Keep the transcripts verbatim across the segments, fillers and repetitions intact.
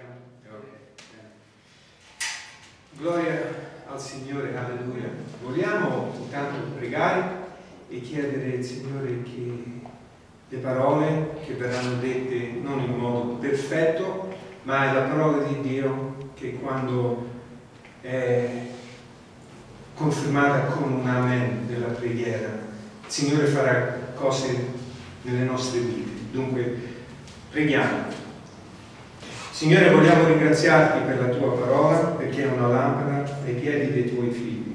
Siamo? Gloria al Signore, alleluia. Vogliamo intanto pregare e chiedere al Signore che le parole che verranno dette non in modo perfetto, ma è la parola di Dio che quando è confermata con un amen della preghiera, il Signore farà cose nelle nostre vite. Dunque preghiamo. Signore, vogliamo ringraziarti per la tua parola, perché è una lampada ai piedi dei tuoi figli.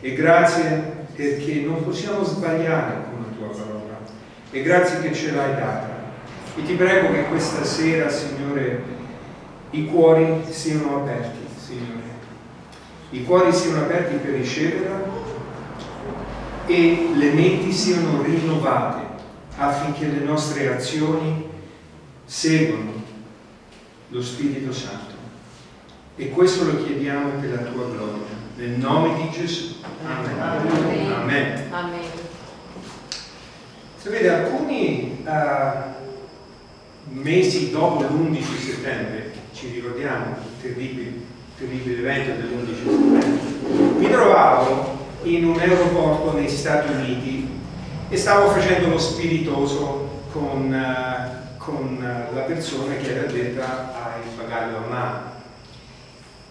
E grazie perché non possiamo sbagliare con la tua parola. E grazie che ce l'hai data. E ti prego che questa sera, Signore, i cuori siano aperti, Signore. I cuori siano aperti per riceverla e le menti siano rinnovate affinché le nostre azioni seguano lo Spirito Santo. E questo lo chiediamo per la tua gloria. Nel nome di Gesù. Amen. Amen. Amen. Amen. Sapete, alcuni uh, mesi dopo l'undici settembre, ci ricordiamo il terribile, terribile evento dell'undici settembre, mi trovavo in un aeroporto negli Stati Uniti e stavo facendo lo spiritoso con... Uh, con la persona che era addetta ai bagagli a mano,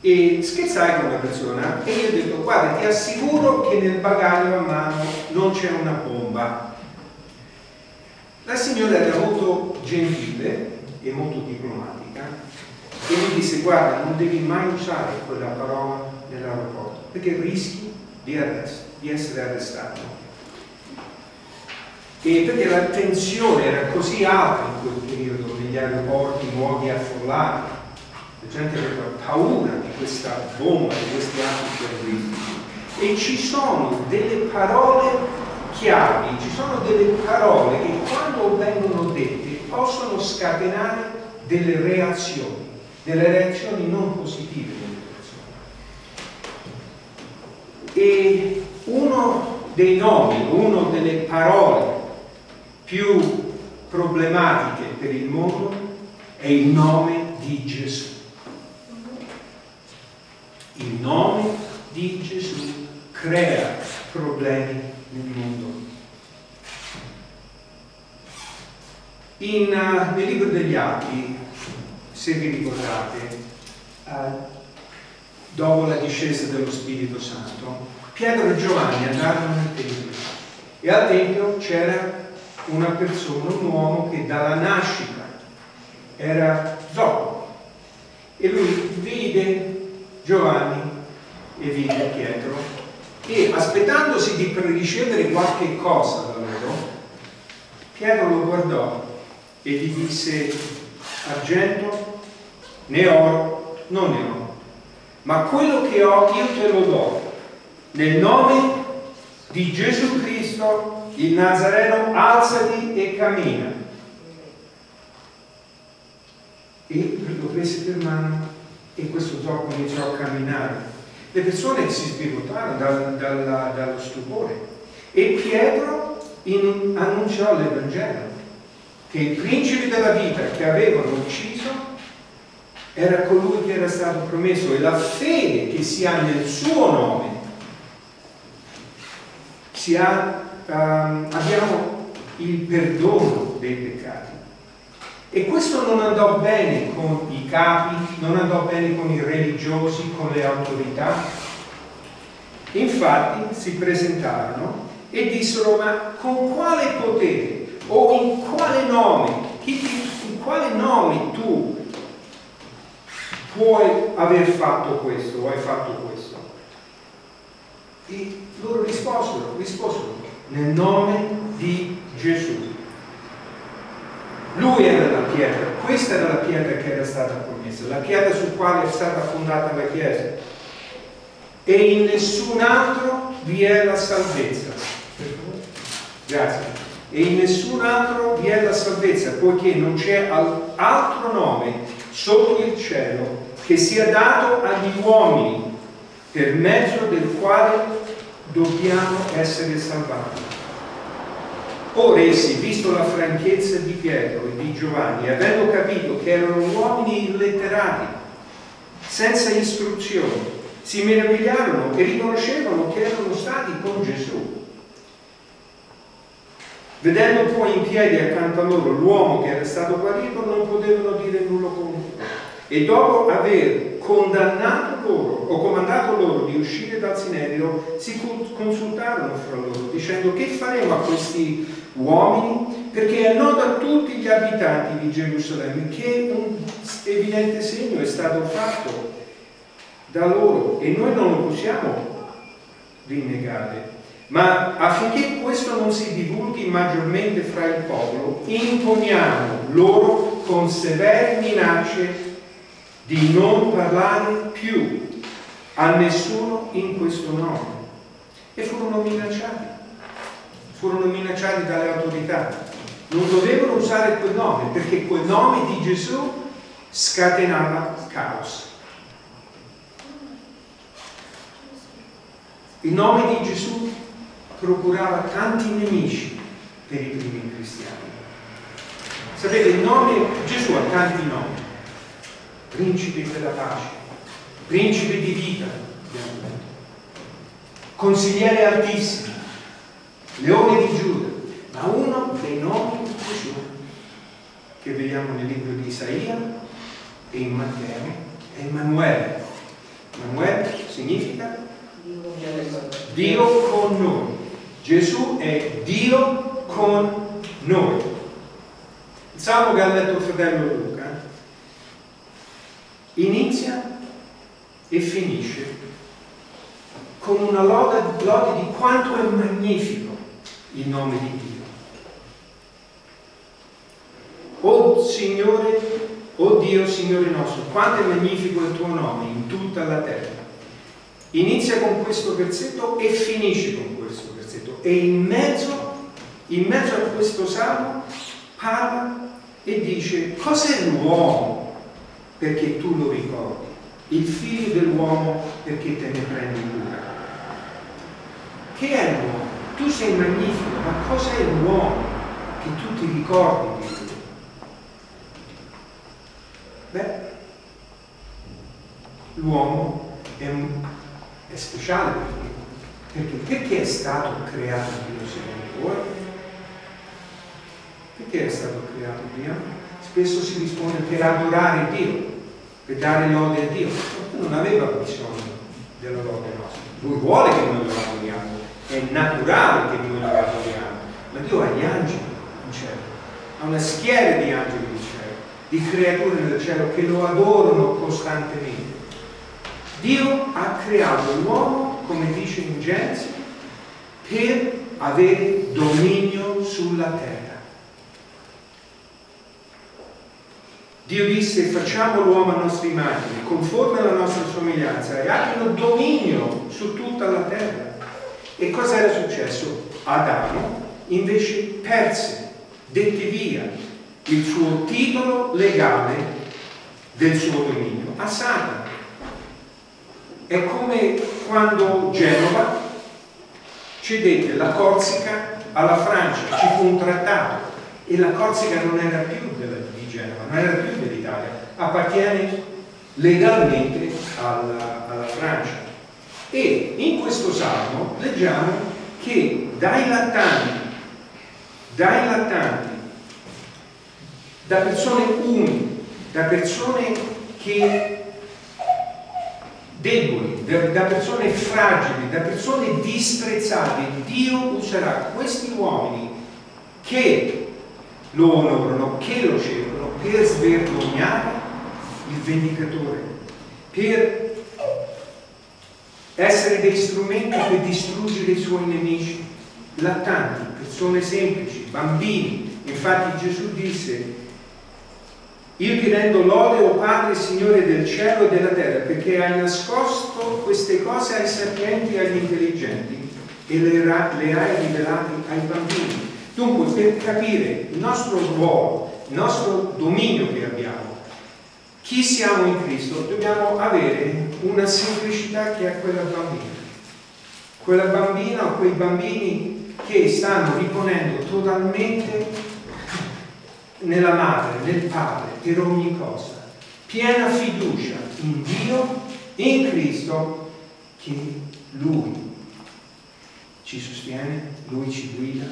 e scherzai con la persona e gli ho detto: guarda, ti assicuro che nel bagaglio a mano non c'è una bomba. La signora era molto gentile e molto diplomatica e mi disse: guarda, non devi mai usare quella parola nell'aeroporto perché rischi di, arresto, di essere arrestato. E perché la tensione era così alta in quel periodo, negli aeroporti, luoghi affollati, la gente aveva paura di questa bomba, di questi atti terroristici. E ci sono delle parole chiavi, ci sono delle parole che quando vengono dette possono scatenare delle reazioni, delle reazioni non positive delle persone. E uno dei nomi, una delle parole più problematiche per il mondo è il nome di Gesù. Il nome di Gesù crea problemi nel mondo. In, uh, nel libro degli Atti, se vi ricordate, uh, dopo la discesa dello Spirito Santo, Pietro e Giovanni andarono al tempio e al tempio c'era una persona, un uomo che dalla nascita era zoppo, e lui vide Giovanni e vide Pietro e, aspettandosi di ricevere qualche cosa da loro, Pietro lo guardò e gli disse: argento né oro non ne ho, ma quello che ho io te lo do, nel nome di Gesù Cristo il Nazareno, alzati e cammina. E lo prese per mano e questo zoppo iniziò a camminare. Le persone si sbigottarono dal, dal, dallo stupore, e Pietro in, annunciò l'Evangelo, che i principi della vita che avevano ucciso era colui che era stato promesso, e la fede che si ha nel suo nome si ha. Uh, abbiamo il perdono dei peccati. E questo non andò bene con i capi, non andò bene con i religiosi, con le autorità. Infatti si presentarono e dissero: ma con quale potere o in quale nome, in quale nome tu puoi aver fatto questo o hai fatto questo? E loro risposero, risposero nel nome di Gesù. Lui era la pietra, questa era la pietra che era stata promessa, la pietra sul quale è stata fondata la Chiesa, e in nessun altro vi è la salvezza. Grazie. E in nessun altro vi è la salvezza, poiché non c'è altro nome sotto il cielo che sia dato agli uomini per mezzo del quale dobbiamo essere salvati. Ora essi, visto la franchezza di Pietro e di Giovanni, avendo capito che erano uomini illetterati, senza istruzione, si meravigliarono e riconoscevano che erano stati con Gesù. Vedendo poi in piedi accanto a loro l'uomo che era stato guarito, non potevano dire nulla contro. E dopo aver condannato loro, o comandato loro di uscire dal Sinedrio, si consultarono fra loro, dicendo: che faremo a questi uomini? Perché è noto a tutti gli abitanti di Gerusalemme che un evidente segno è stato fatto da loro e noi non lo possiamo rinnegare. Ma affinché questo non si divulghi maggiormente fra il popolo, imponiamo loro con severe minacce di non parlare più a nessuno in questo nome. E furono minacciati, furono minacciati dalle autorità. Non dovevano usare quel nome, perché quel nome di Gesù scatenava caos. Il nome di Gesù procurava tanti nemici per i primi cristiani. Sapete, il nome Gesù ha tanti nomi: principe della pace, principe di vita, consigliere altissimo, leone di Giuda. Ma uno dei nomi di Gesù che vediamo nel libro di Isaia e in Matteo è Emanuele. Emanuele significa Dio con noi. Gesù è Dio con noi. Il salmo che ha letto il fratello Luca inizia e finisce con una lode, lode di quanto è magnifico il nome di Dio. O Signore, o Dio Signore nostro, quanto è magnifico il tuo nome in tutta la terra. Inizia con questo versetto e finisce con questo versetto, e in mezzo, in mezzo a questo salmo parla e dice: cos'è l'uomo perché tu lo ricordi, il figlio dell'uomo perché te ne prendi cura? Che è l'uomo? Tu sei magnifico, ma cos'è l'uomo che tu ti ricordi di lui? Beh, l'uomo è un è speciale per perché? Perché è stato creato Dio secondo voi? Perché è stato creato Dio? Spesso si risponde per adorare Dio, per dare lode a Dio. Lui non aveva bisogno della lode nostra. Lui vuole che noi lo adoriamo, è naturale che noi lo adoriamo, ma Dio ha gli angeli in cielo, ha una schiera di angeli in cielo, di creature del cielo che lo adorano costantemente. Dio ha creato l'uomo, come dice in Genesi, per avere dominio sulla terra. Dio disse: facciamo l'uomo a nostra immagine, conforme alla nostra somiglianza, e abbiano dominio su tutta la terra. E cosa era successo? Adamo invece perse, dette via, il suo titolo legale del suo dominio a Satana. È come quando Genova cedette la Corsica alla Francia, ci fu un trattato e la Corsica non era più di Genova, non era più dell'Italia, appartiene legalmente alla, alla Francia. E in questo salmo leggiamo che dai lattanti, dai lattanti, da persone umili, da persone che deboli, da persone fragili, da persone disprezzate, Dio userà questi uomini che lo onorano, che lo cedono, per svergognare il vendicatore, per essere dei strumenti per distruggere i suoi nemici. Lattanti, persone semplici, bambini. Infatti Gesù disse: io ti rendo lode, o Padre, Signore del cielo e della terra, perché hai nascosto queste cose ai sapienti e agli intelligenti e le, le hai rivelate ai bambini. Dunque, per capire il nostro ruolo, il nostro dominio che abbiamo, chi siamo in Cristo, dobbiamo avere una semplicità che è quella bambina. Quella bambina o quei bambini che stanno riponendo totalmente nella madre, nel padre, per ogni cosa, piena fiducia in Dio, in Cristo, che Lui ci sostiene, Lui ci guida,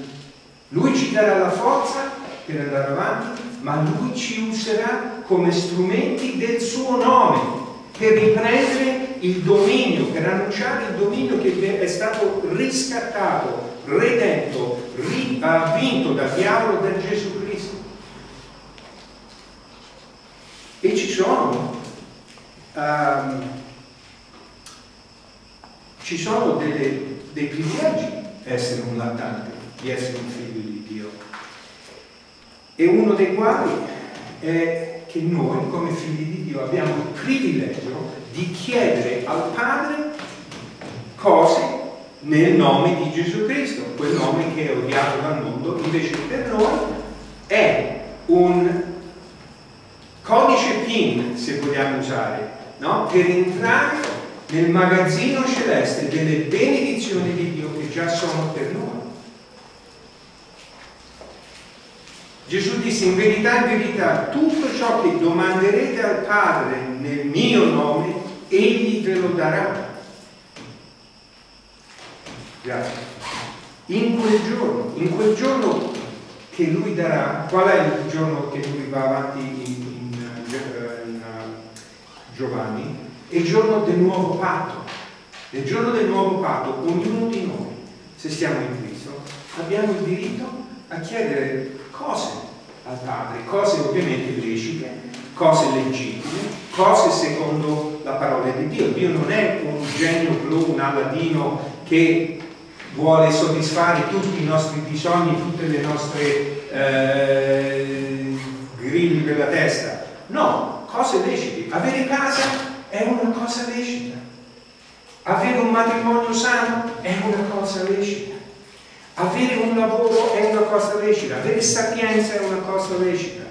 Lui ci darà la forza per andare avanti, ma Lui ci userà come strumenti del suo nome per riprendere il dominio, per annunciare il dominio che è stato riscattato, redento, vinto dal diavolo, da Gesù Cristo. E ci sono um, ci sono delle, dei privilegi essere un lattante, di essere un figlio di Dio, e uno dei quali è che noi come figli di Dio abbiamo il privilegio di chiedere al Padre cose nel nome di Gesù Cristo, quel nome che è odiato dal mondo, invece per noi è un codice PIN, se vogliamo usare, no? Per entrare nel magazzino celeste delle benedizioni di Dio che già sono per noi. Gesù disse: in verità, in verità, tutto ciò che domanderete al Padre nel mio nome, Egli ve lo darà. Grazie. In quel giorno, in quel giorno che Lui darà, qual è il giorno che Lui va avanti in, in, in, in Giovanni? È il giorno del nuovo patto. Nel giorno del nuovo patto, ognuno di noi, se siamo in Cristo, abbiamo il diritto a chiedere cose al Padre, cose ovviamente lecite, cose legittime, cose secondo la parola di Dio. Dio non è un genio blu, un aladino che vuole soddisfare tutti i nostri bisogni, tutte le nostre eh, griglie per la testa. No, cose lecite. Avere casa è una cosa lecita, avere un matrimonio sano è una cosa lecita, avere un lavoro è una cosa lecita, avere sapienza è una cosa lecita,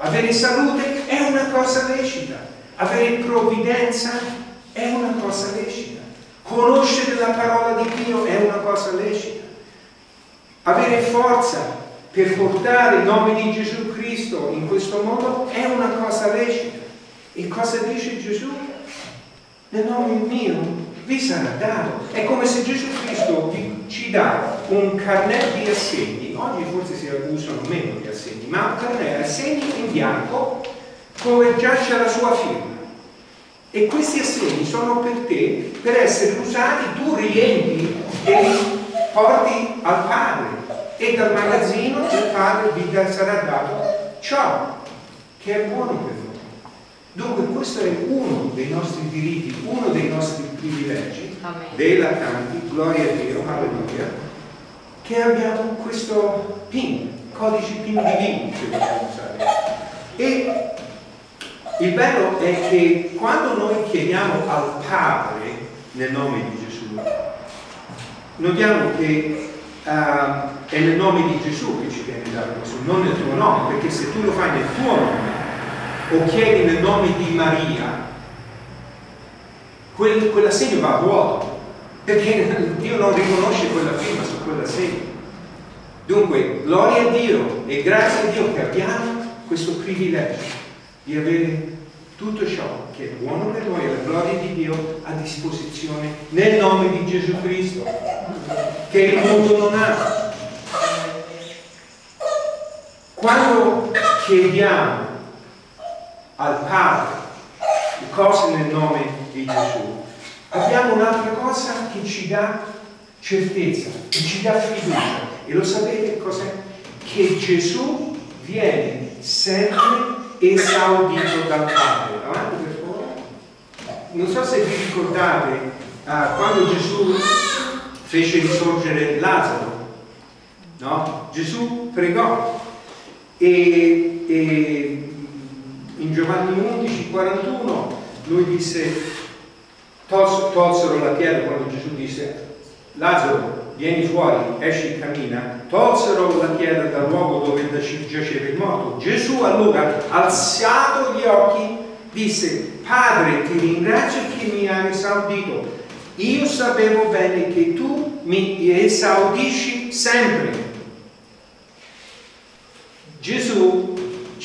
avere salute è una cosa lecita, avere provvidenza è una cosa lecita, conoscere la parola di Dio è una cosa lecita, avere forza per portare il nome di Gesù Cristo in questo mondo è una cosa lecita. E cosa dice Gesù? Nel nome mio vi sarà dato. È come se Gesù Cristo ci dà un carnet di assegni. Oggi forse si usano meno gli assegni, ma un carnet di assegni in bianco dove già c'è la sua firma. E questi assegni sono per te, per essere usati, tu rientri e li porti al Padre. E dal magazzino il Padre vi sarà dato ciò che è buono per te. Dunque questo è uno dei nostri diritti, uno dei nostri privilegi, Amen. Dei lattanti, gloria a Dio, alleluia, che abbiamo questo PIN, codice PIN divino, se vogliamo usare. E il bello è che quando noi chiediamo al Padre nel nome di Gesù, notiamo che uh, è nel nome di Gesù che ci viene dato questo, non nel tuo nome, perché se tu lo fai nel tuo nome, o chiedi nel nome di Maria, quel, quell'assegno va a vuoto, perché Dio non riconosce quella firma su quell'assegno. Dunque, gloria a Dio e grazie a Dio che abbiamo questo privilegio di avere tutto ciò che è buono per noi, la gloria di Dio, a disposizione nel nome di Gesù Cristo, che il mondo non ha. Quando chiediamo al Padre le cose nel nome di Gesù, abbiamo un'altra cosa che ci dà certezza, che ci dà fiducia, e lo sapete cos'è? Che Gesù viene sempre esaudito dal Padre. Avanti per favore. Non so se vi ricordate uh, quando Gesù fece risorgere Lazzaro, no? Gesù pregò e, e in Giovanni undici, quarantuno lui disse, tolsero, tolsero la pietra quando Gesù disse Lazzaro vieni fuori, esci e cammina, tolsero la pietra dal luogo dove giaceva il morto. Gesù allora, alzato gli occhi, disse: Padre, ti ringrazio che mi hai esaudito, io sapevo bene che tu mi esaudisci sempre. Gesù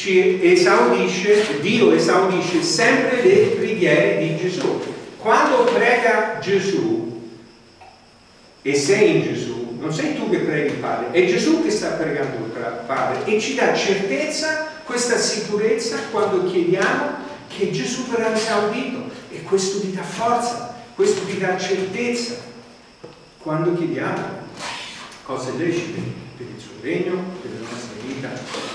ci esaudisce, Dio esaudisce sempre le preghiere di Gesù. Quando prega Gesù, e sei in Gesù, non sei tu che preghi il Padre, è Gesù che sta pregando il Padre, e ci dà certezza, questa sicurezza quando chiediamo che Gesù verrà esaudito, e questo ti dà forza, questo ti dà certezza quando chiediamo cose lecite per il suo regno, per la nostra vita.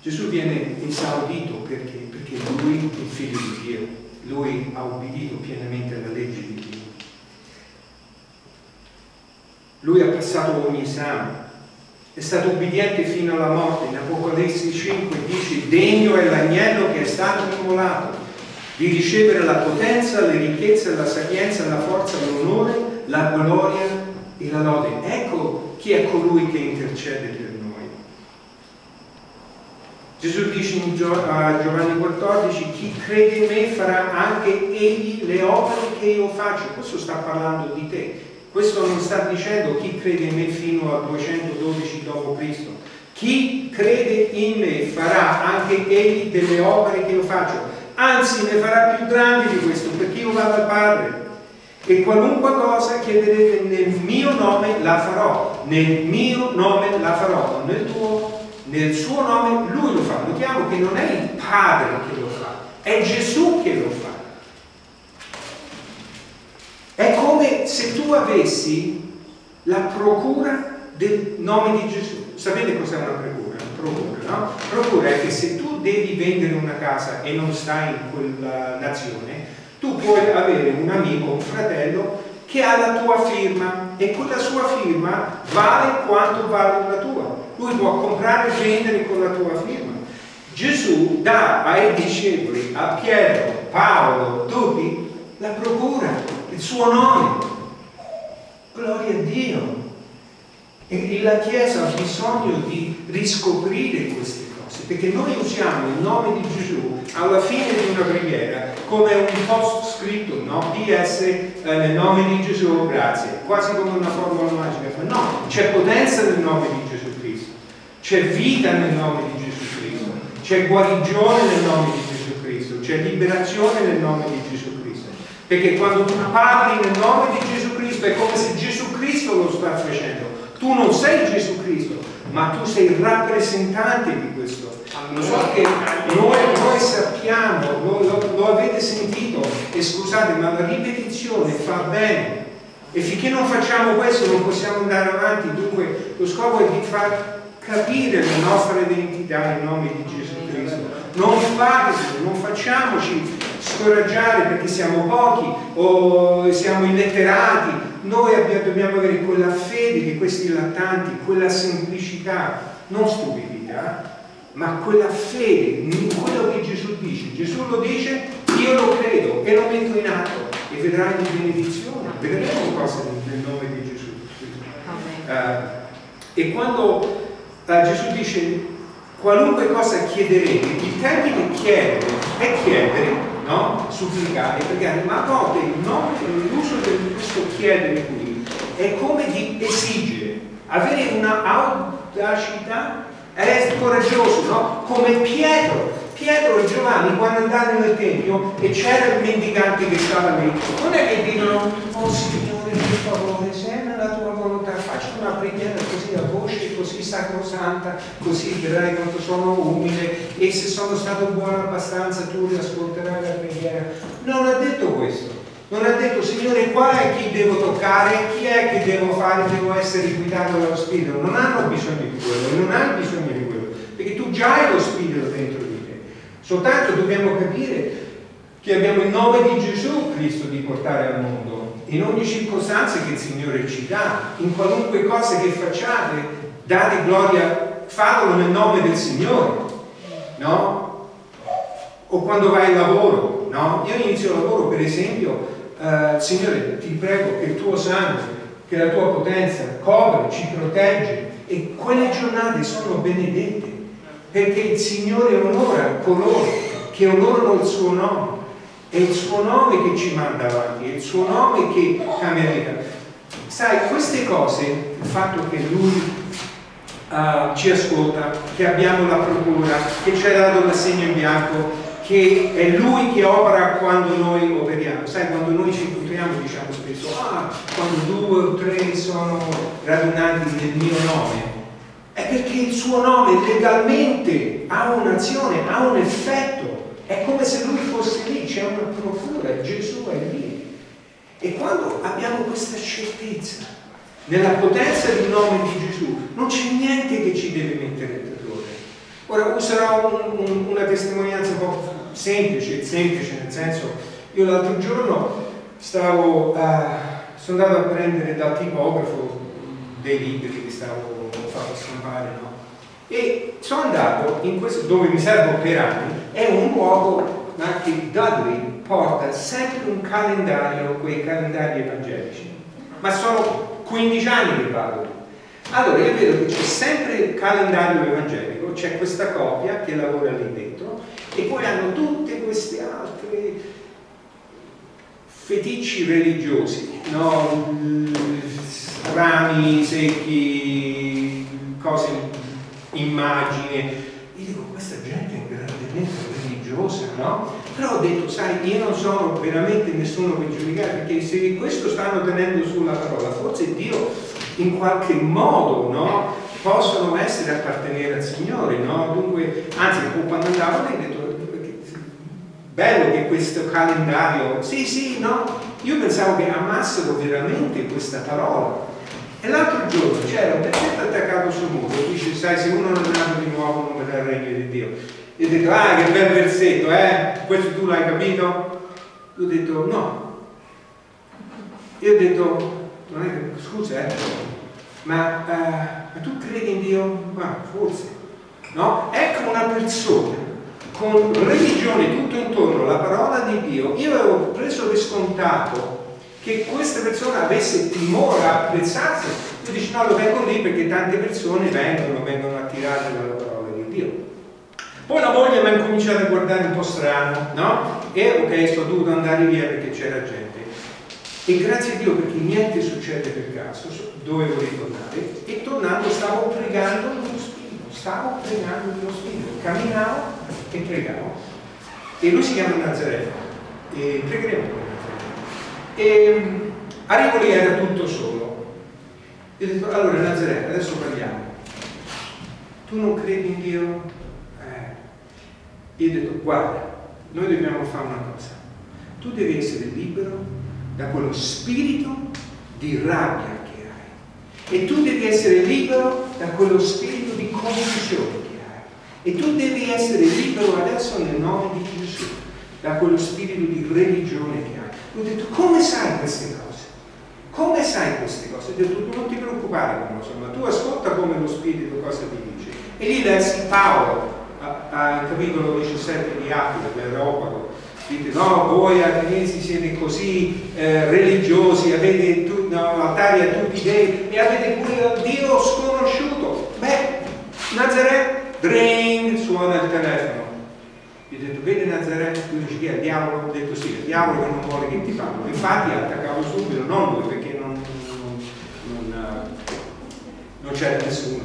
Gesù viene esaudito perché? Perché lui è il figlio di Dio, lui ha obbedito pienamente alla legge di Dio, lui ha passato ogni esame, è stato obbediente fino alla morte. In Apocalisse cinque dice: degno è l'agnello che è stato immolato di ricevere la potenza, le ricchezze, la sapienza, la forza, l'onore, la gloria e la lode. Ecco chi è colui che intercede per noi. Gesù dice in Giovanni quattordici: chi crede in me farà anche egli le opere che io faccio. Questo sta parlando di te, questo non sta dicendo chi crede in me fino al duecentododici dopo Cristo Chi crede in me farà anche egli delle opere che io faccio, anzi ne farà più grandi di questo, perché io vado al Padre, e qualunque cosa chiederete nel mio nome la farò. Nel mio nome la farò, nel tuo, nel suo nome lui lo fa. Notiamo che non è il Padre che lo fa, è Gesù che lo fa. È come se tu avessi la procura del nome di Gesù. Sapete cos'è una procura? Procura, no? Procura è che se tu devi vendere una casa e non stai in quella nazione, tu puoi avere un amico, un fratello che ha la tua firma, e quella sua firma vale quanto vale la tua. Lui può comprare e vendere con la tua firma. Gesù dà ai discepoli, a Pietro, Paolo, tutti, la procura, il suo nome. Gloria a Dio. E la Chiesa ha bisogno di riscoprire queste cose, perché noi usiamo il nome di Gesù alla fine di una preghiera come un post scritto, no? P S eh, nel nome di Gesù, grazie. Quasi come una formula magica. Ma no, c'è potenza nel nome di Gesù. C'è vita nel nome di Gesù Cristo, c'è guarigione nel nome di Gesù Cristo, c'è liberazione nel nome di Gesù Cristo. Perché quando tu parli nel nome di Gesù Cristo è come se Gesù Cristo lo sta facendo. Tu non sei Gesù Cristo, ma tu sei il rappresentante di questo. Lo so che noi, noi sappiamo, lo, lo, lo avete sentito, e scusate, ma la ripetizione fa bene. E finché non facciamo questo non possiamo andare avanti. Dunque lo scopo è di far capire la nostra identità nel nome di Gesù Cristo. Non fateci, non facciamoci scoraggiare perché siamo pochi o siamo illetterati. Noi abbiamo, dobbiamo avere quella fede di questi lattanti, quella semplicità, non stupidità, ma quella fede in quello che Gesù dice. Gesù lo dice, io lo credo e lo metto in atto, e vedrai di benedizione, vedremo cose nel nome di Gesù. Uh, e quando Uh, Gesù dice qualunque cosa chiederete, il termine chiedere è chiedere, no? Supplicare, pregare, ma a volte il nome, l'uso di questo chiedere qui è come di esigere, avere una audacità, è coraggioso, no? Come Pietro, Pietro e Giovanni quando andarono nel Tempio e c'era il mendicante che stava lì, non è che dicono: oh Signore, per favore, sembra la tua volontà, faccio una preghiera così a voce, così sacrosanta, così vedrai quanto sono umile, e se sono stato buono abbastanza tu riascolterai la preghiera. Non ha detto questo, non ha detto: Signore, qual è chi devo toccare, chi è che devo fare, devo essere guidato dallo Spirito. Non hanno bisogno di quello, non hai bisogno di quello, perché tu già hai lo Spirito dentro di te. Soltanto dobbiamo capire che abbiamo il nome di Gesù Cristo di portare al mondo, in ogni circostanza che il Signore ci dà, in qualunque cosa che facciate. Date gloria, fatelo nel nome del Signore, no? O quando vai al lavoro, no? Io inizio il lavoro, per esempio, eh, Signore, ti prego che il tuo sangue, che la tua potenza copre, ci protegge, e quelle giornate sono benedette, perché il Signore onora coloro che onorano il suo nome, è il suo nome che ci manda avanti, è il suo nome che cambia vita. Sai, queste cose, il fatto che lui uh, ci ascolta, che abbiamo la procura, che ci ha dato l'assegno in bianco, che è Lui che opera quando noi operiamo. Sai, quando noi ci incontriamo diciamo spesso, ah, quando due o tre sono radunati nel mio nome, è perché il suo nome legalmente ha un'azione, ha un effetto, è come se Lui fosse lì, c'è una procura, Gesù è lì. E quando abbiamo questa certezza nella potenza del nome di Gesù, non c'è niente che ci deve mettere in terrore. Ora userò un, un, una testimonianza un po' semplice, semplice nel senso, io l'altro giorno stavo, uh, sono andato a prendere dal tipografo dei libri che stavo facendo stampare, no? E sono andato in questo, dove mi servo per anni, è un luogo che Dudley porta sempre un calendario, quei calendari evangelici, ma sono quindici anni che vado. Allora io vedo che c'è sempre il calendario evangelico, c'è questa coppia che lavora lì dentro e poi hanno tutte queste altre feticci religiosi, no? Rami secchi, cose, immagine. Io dico, questa gente è grandemente religiosa, no? Però ho detto, sai, io non sono veramente nessuno per giudicare, perché se questo stanno tenendo sulla parola, forse Dio in qualche modo, no, possono essere appartenere al Signore, no? Dunque, anzi, quando andavo lì ho detto, bello che questo calendario, sì, sì, no, io pensavo che amassero veramente questa parola. E l'altro giorno c'era un versetto attaccato sul muro, dice, sai, se uno non è nato di nuovo non vedrà il regno di Dio. Io ho detto, ah, che bel versetto, eh, questo tu l'hai capito? Io ho detto, no. Io ho detto, non è che, scusa, eh, ma, eh, ma tu credi in Dio? Ma forse, no? Ecco una persona con religione tutto intorno alla parola di Dio. Io avevo preso per scontato che questa persona avesse timore a apprezzarsi. Io dici, no, lo vengo lì perché tante persone vengono, vengono attirate dalla parola di Dio. Poi la moglie mi ha cominciato a guardare un po' strano, no? E ok, sono dovuto andare via perché c'era gente. E grazie a Dio perché niente succede per caso, dovevo ritornare e tornando stavo pregando il mio spirito, stavo pregando il mio spirito, camminavo e pregavo. E lui si chiama Nazareno, e pregheremo per Nazareno. E arrivo lì, era tutto solo. E ho detto, allora Nazareno, adesso parliamo. Tu non credi in Dio? Eh. Io ho detto, guarda, noi dobbiamo fare una cosa. Tu devi essere libero da quello spirito di rabbia che hai, e tu devi essere libero da quello spirito di confusione che hai, e tu devi essere libero adesso nel nome di Gesù da quello spirito di religione che hai. Lui ha detto, come sai queste cose? Come sai queste cose? Ho detto, tu non ti preoccupare, ma tu ascolta come lo spirito cosa ti dice. E lì lessi Paolo al capitolo diciassette di Atti dell'Europa. Dite, no, voi ateniesi siete così eh, religiosi, avete tu, no, altari a tutti i dei e avete pure un Dio sconosciuto. Beh, Nazareth, dring, suona il telefono. Gli ho detto, vedi Nazareth? Lui dice, che è il diavolo? Ho detto, sì, il diavolo che non vuole che ti fanno. Infatti attaccavo subito, non lui, perché non, non, non, non c'era nessuno.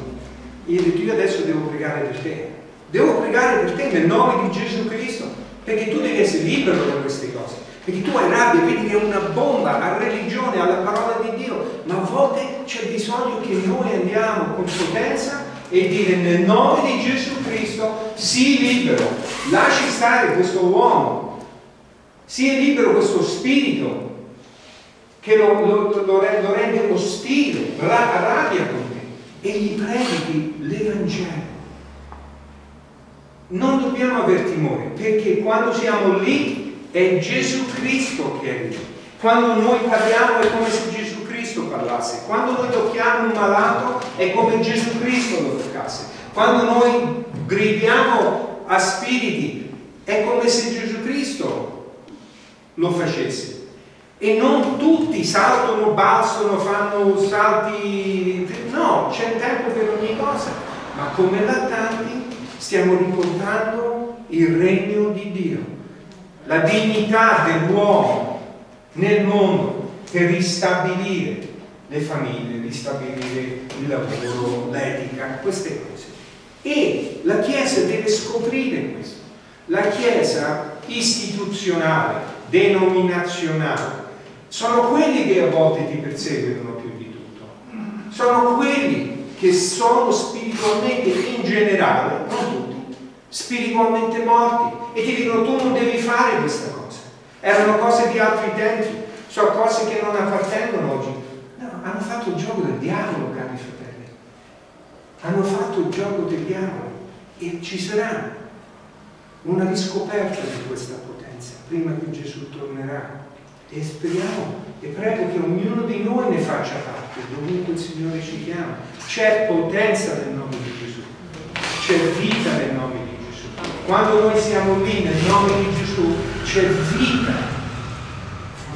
Gli ho detto, io adesso devo pregare per te. Devo pregare per te nel nome di Gesù Cristo. Perché tu devi essere libero da queste cose, perché tu hai rabbia, vedi che è una bomba alla religione, alla parola di Dio, ma a volte c'è bisogno che noi andiamo con potenza e dire nel nome di Gesù Cristo sii libero, lasci stare questo uomo, sii libero questo spirito che lo, lo, lo rende ostile, la rabbia con te, e gli predichi l'Evangelo. Non dobbiamo aver timore, perché quando siamo lì è Gesù Cristo che è lì. Quando noi parliamo è come se Gesù Cristo parlasse. Quando noi tocchiamo un malato è come Gesù Cristo lo toccasse. Quando noi gridiamo a spiriti è come se Gesù Cristo lo facesse. E non tutti saltano, balzano, fanno salti... No, c'è tempo per ogni cosa. Ma come lattanti stiamo riportando il regno di Dio, la dignità dell'uomo nel mondo, per ristabilire le famiglie, ristabilire il lavoro, l'etica, queste cose. E la Chiesa deve scoprire questo. La Chiesa istituzionale, denominazionale, sono quelli che a volte ti perseguono più di tutto. Sono quelli che sono spiritualmente, in generale, non tutti, spiritualmente morti. E ti dicono tu non devi fare questa cosa. Erano cose di altri tempi, sono cose che non appartengono oggi. No, hanno fatto il gioco del diavolo, cari fratelli. Hanno fatto il gioco del diavolo. E ci sarà una riscoperta di questa potenza prima che Gesù tornerà, e speriamo e prego che ognuno di noi ne faccia parte dovunque il Signore ci chiama. C'è potenza nel nome di Gesù, c'è vita nel nome di Gesù. Quando noi siamo lì nel nome di Gesù c'è vita,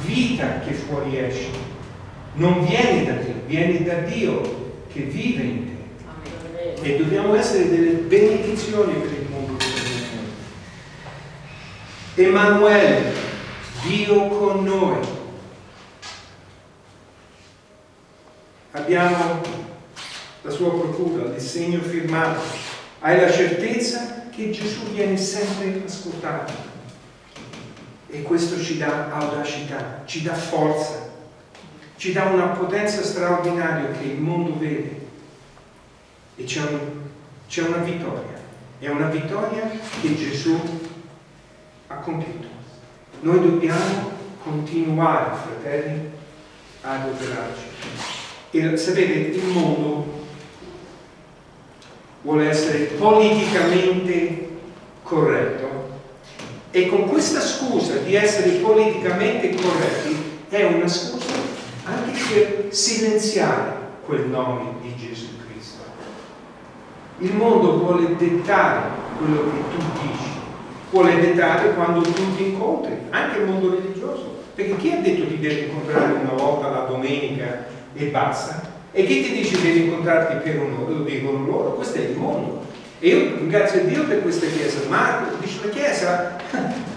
vita che fuoriesce, non viene da te, viene da Dio che vive in te. E dobbiamo essere delle benedizioni per il mondo. Emanuele, Dio con noi. Abbiamo la sua procura, il segno firmato. Hai la certezza che Gesù viene sempre ascoltato. E questo ci dà audacità, ci dà forza, ci dà una potenza straordinaria che il mondo vede. E c'è un, c'è una vittoria. È una vittoria che Gesù ha compiuto. Noi dobbiamo continuare, fratelli, ad operarci. E sapete, il mondo vuole essere politicamente corretto, e con questa scusa di essere politicamente corretti è una scusa anche per silenziare quel nome di Gesù Cristo. Il mondo vuole dettare quello che tu dici, vuole dettare quando tu ti incontri, anche il mondo religioso, perché chi ha detto ti devi incontrare una volta la domenica e basta? E chi ti dice devi incontrarti per un'ora? Lo dicono loro, questo è il mondo. E io ringrazio Dio per questa Chiesa. Marco dice la Chiesa,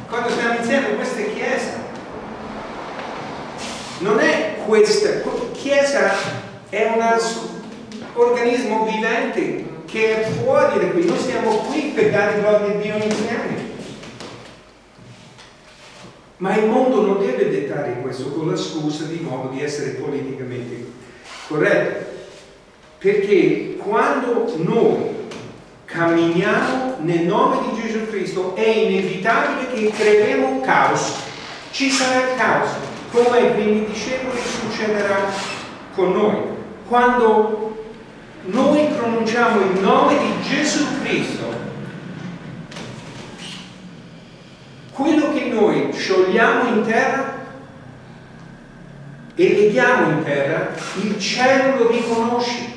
quando stiamo insieme, questa è Chiesa, non è questa Chiesa, è un organismo vivente che è fuori da qui. Noi siamo qui per dare gloria a Dio insieme. Ma il mondo non deve dettare questo con la scusa di nuovo di essere politicamente corretto, perché quando noi camminiamo nel nome di Gesù Cristo è inevitabile che creeremo un caos. Ci sarà il caos, come ai primi discepoli succederà con noi. Quando noi pronunciamo il nome di Gesù Cristo, quello che noi sciogliamo in terra e leghiamo in terra, il cielo lo riconosce.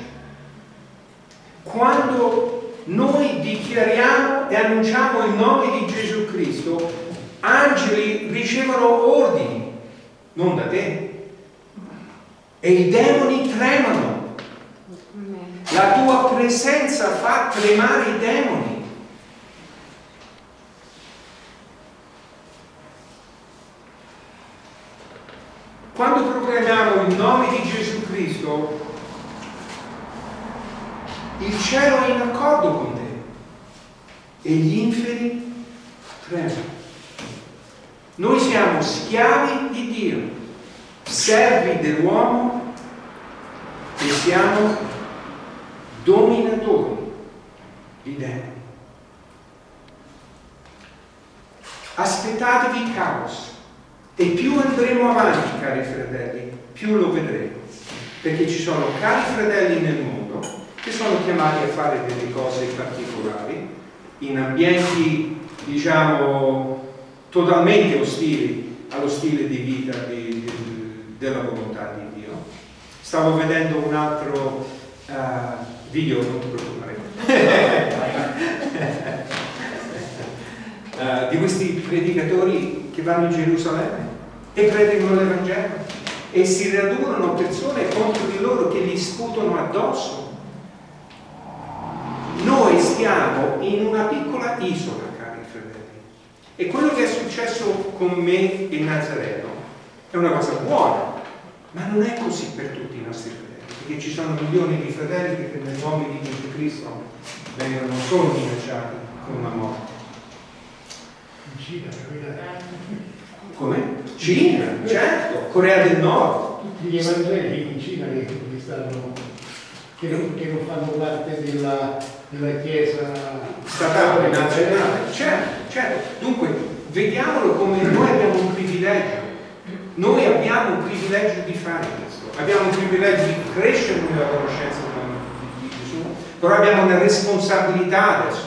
Quando noi dichiariamo e annunciamo il nome di Gesù Cristo, angeli ricevono ordini, non da te, e i demoni tremano. La tua presenza fa tremare i demoni. Quando proclamiamo il nome di Gesù Cristo, il cielo è in accordo con te e gli inferi tremano. Noi siamo schiavi di Dio, servi dell'uomo, e siamo dominatori di demoni. Aspettatevi caos. E più andremo avanti, cari fratelli, più lo vedremo. Perché ci sono cari fratelli nel mondo che sono chiamati a fare delle cose particolari, in ambienti, diciamo, totalmente ostili allo stile di vita di, di, della volontà di Dio. Stavo vedendo un altro uh, video, non ti preoccupare, uh, di questi predicatori che vanno in Gerusalemme e predicano l'Evangelo, e si radunano persone contro di loro che li scutono addosso. Noi stiamo in una piccola isola, cari fratelli, e quello che è successo con me in Nazareno è una cosa buona, Ma non è così per tutti i nostri fratelli, perché ci sono milioni di fratelli che per gli uomini di Gesù Cristo vengono solo minacciati con la morte. In Cina, come? Cina, certo, Corea del Nord. Tutti gli evangeli in Cina che, che, stanno, che, non, che non fanno parte della, della Chiesa statale nazionale, certo, certo. Dunque, vediamolo come noi abbiamo un privilegio. Noi abbiamo un privilegio di fare questo, abbiamo un privilegio di crescere nella conoscenza di Gesù, però abbiamo una responsabilità adesso,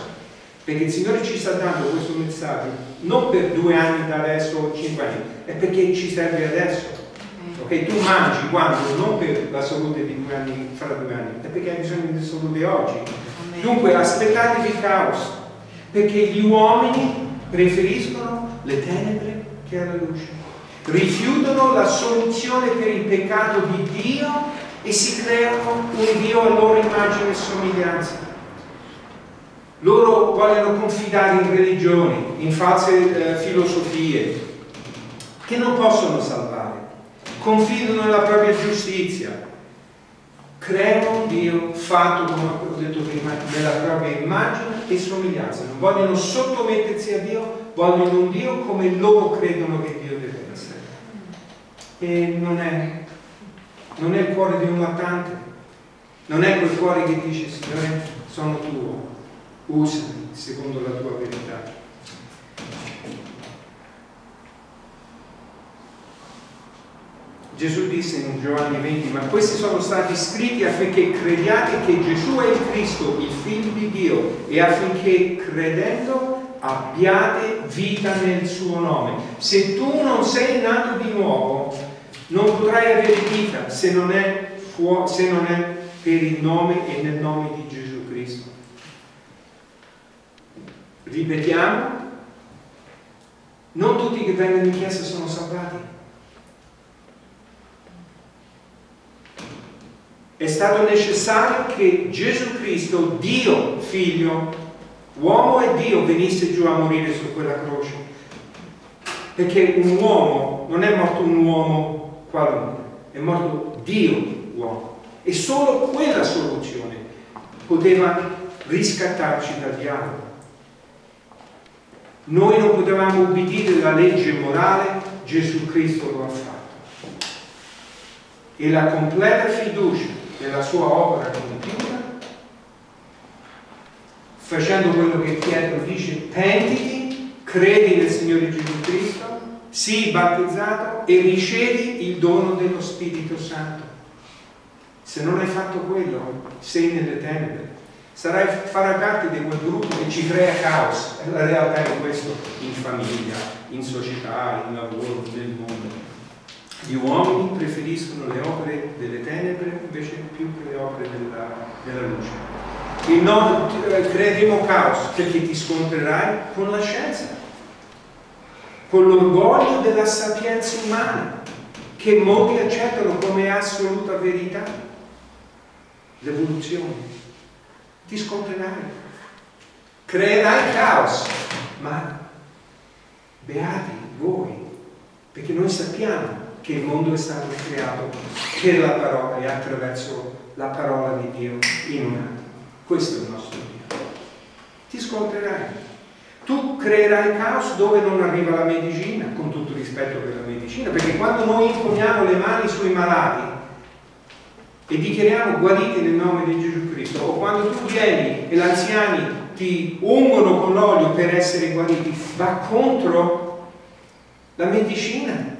perché il Signore ci sta dando questo messaggio non per due anni da adesso o cinque anni, è perché ci serve adesso. Ok, tu mangi quando? Non per la salute di due anni, fra due anni, è perché hai bisogno di salute oggi. Dunque aspettatevi il caos, perché gli uomini preferiscono le tenebre che alla luce. Rifiutano la soluzione per il peccato di Dio e si creano un Dio a loro immagine e somiglianza. Loro vogliono confidare in religioni, in false eh, filosofie che non possono salvare. Confidano nella propria giustizia. Creano un Dio fatto, come ho detto prima, nella propria immagine e somiglianza. Non vogliono sottomettersi a Dio, vogliono un Dio come loro credono che Dio deve. E non è, non è il cuore di un lattante, non è quel cuore che dice: Signore, sono tuo, usami secondo la tua verità. Gesù disse in Giovanni venti: ma questi sono stati scritti affinché crediate che Gesù è il Cristo, il Figlio di Dio, e affinché credendo abbiate vita nel suo nome. Se tu non sei nato di nuovo non potrai avere vita se non è, se non è per il nome e nel nome di Gesù Cristo. Ripetiamo, non tutti che vengono in chiesa sono salvati. È stato necessario che Gesù Cristo, Dio Figlio, uomo e Dio, venisse giù a morire su quella croce, perché un uomo non è morto, un uomo qualunque, è morto Dio uomo, e solo quella soluzione poteva riscattarci dal diavolo. Noi non potevamo ubbidire la legge morale, Gesù Cristo lo ha fatto, e la completa fiducia della sua opera compiuta, facendo quello che Pietro dice: pentiti, credi nel Signore Gesù Cristo, sii battezzato e ricevi il dono dello Spirito Santo. Se non hai fatto quello, sei nelle tenebre, sarai, farai parte di quel gruppo che ci crea caos. La realtà è questo, in famiglia, in società, in lavoro, nel mondo. Gli uomini preferiscono le opere delle tenebre invece più che le opere della, della luce. E non creeremo caos, perché ti scontrerai con la scienza, con l'orgoglio della sapienza umana che molti accettano come assoluta verità. L'evoluzione, ti scontrerai, creerai caos, ma beati voi, perché noi sappiamo che il mondo è stato creato per la parola e attraverso la parola di Dio in un'altra. Questo è il nostro Dio. Ti scontrerai. Tu creerai caos dove non arriva la medicina, con tutto rispetto per la medicina, perché quando noi imponiamo le mani sui malati e dichiariamo guariti nel nome di Gesù Cristo, o quando tu vieni e gli anziani ti ungono con l'olio per essere guariti, va contro la medicina.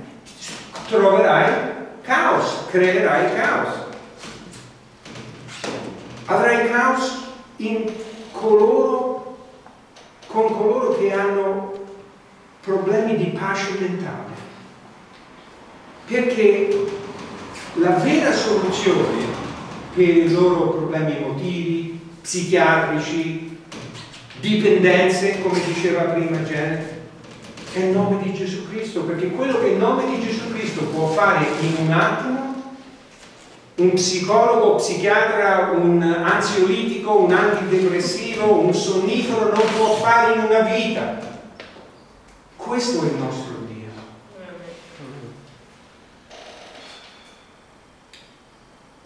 Troverai caos, creerai caos. Avrai caos in coloro, con coloro che hanno problemi di pace mentale, perché la vera soluzione per i loro problemi emotivi, psichiatrici, dipendenze, come diceva prima Janet, è il nome di Gesù Cristo, perché quello che il nome di Gesù Cristo può fare in un attimo, un psicologo, psichiatra, un ansiolitico, un antidepressivo, un sonnifero non può fare in una vita. Questo è il nostro Dio.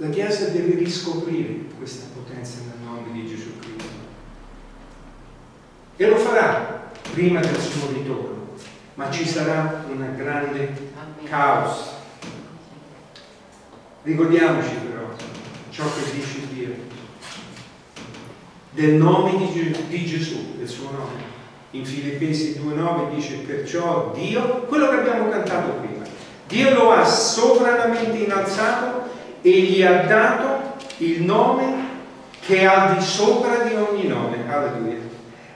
La Chiesa deve riscoprire questa potenza nel nome di Gesù Cristo. E lo farà prima del suo ritorno, ma ci sarà una grande caos. Ricordiamoci però ciò che dice Dio del nome di, Ges di Gesù, del suo nome. In Filippesi due nove dice: perciò Dio, quello che abbiamo cantato prima, Dio lo ha sovranamente innalzato e gli ha dato il nome che ha di sopra di ogni nome, alleluia,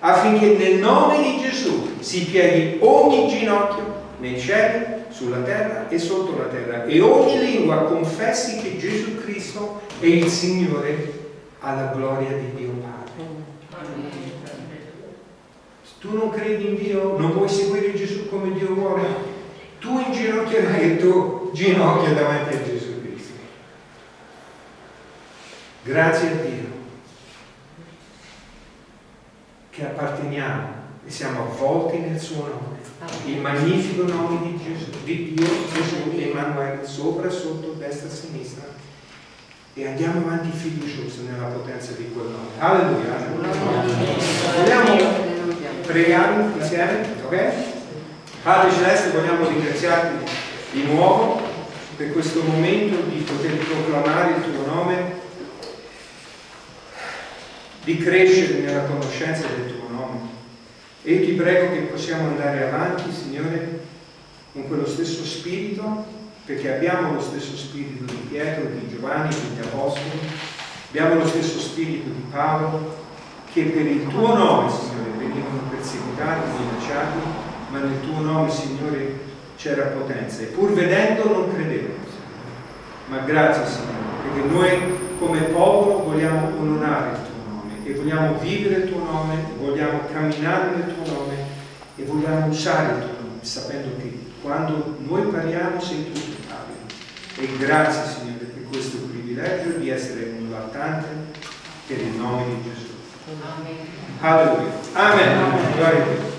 affinché nel nome di Gesù si pieghi ogni ginocchio nei cieli, sulla terra e sotto la terra, e ogni lingua confessi che Gesù Cristo è il Signore, alla gloria di Dio Padre. Se tu non credi in Dio, non vuoi seguire Gesù come Dio vuole, tu inginocchierai il tuo ginocchio davanti a Gesù. Grazie a Dio che apparteniamo e siamo avvolti nel suo nome, il magnifico nome di Gesù, di Dio, Gesù, Emanuele, sopra, sotto, destra, sinistra, e andiamo avanti fiduciosi nella potenza di quel nome. Alleluia! Vogliamo pregare insieme, ok? Padre Celeste, vogliamo ringraziarti di nuovo per questo momento di poter proclamare il tuo nome, di crescere nella conoscenza del tuo nome, e ti prego che possiamo andare avanti, Signore, con quello stesso spirito, perché abbiamo lo stesso spirito di Pietro, di Giovanni, degli Apostoli, abbiamo lo stesso spirito di Paolo, che per il tuo nome, Signore, venivano perseguitati, minacciati, ma nel tuo nome, Signore, c'era potenza, e pur vedendo non credevano, Signore. Ma grazie, Signore, perché noi come popolo vogliamo onorare il tuo, e vogliamo vivere il tuo nome, vogliamo camminare nel tuo nome e vogliamo usare il tuo nome, sapendo che quando noi parliamo sei tu che parli. E grazie, Signore, per questo privilegio di essere un lattante per il nome di Gesù. Amen. Alleluia. Amen. Amen. Amen.